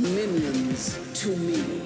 Minions to me.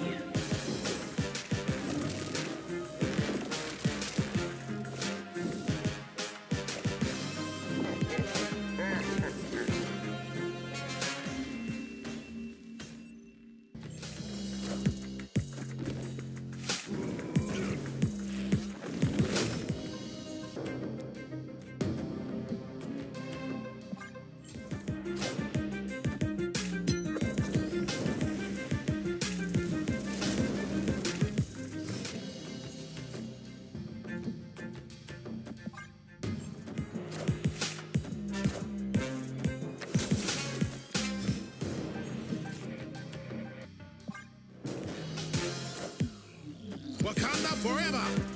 Wakanda forever!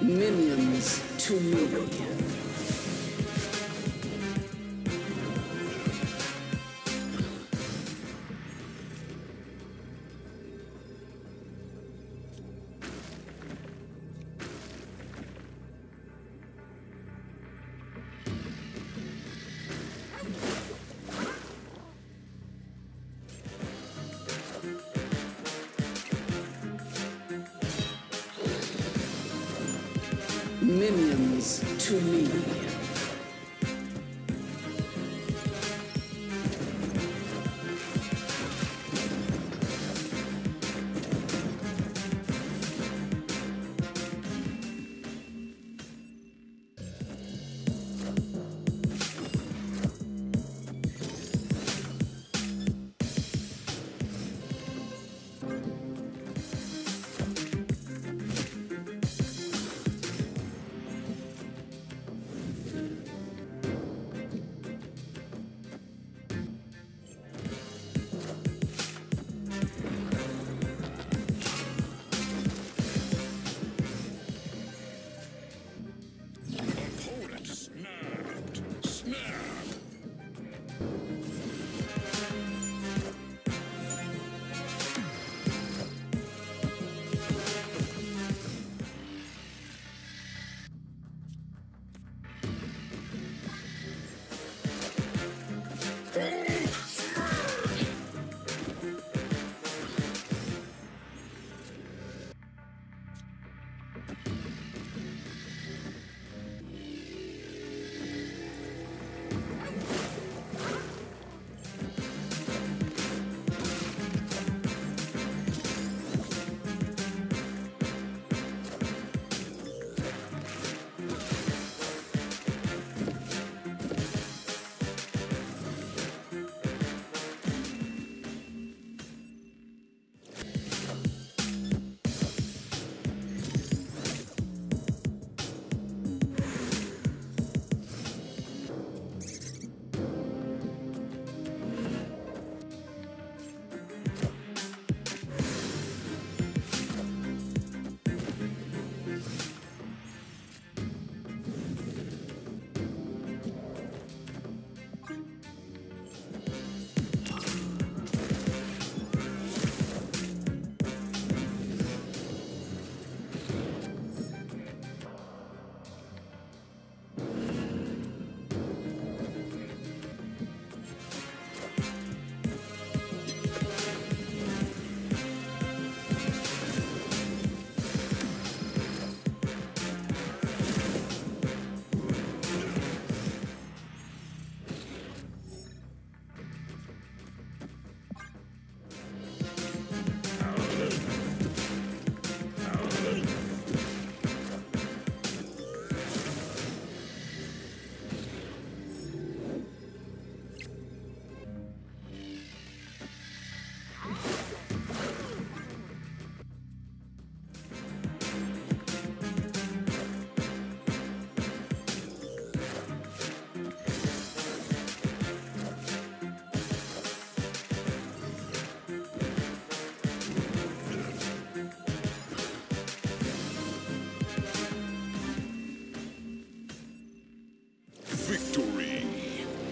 Minions to me. Minions to me.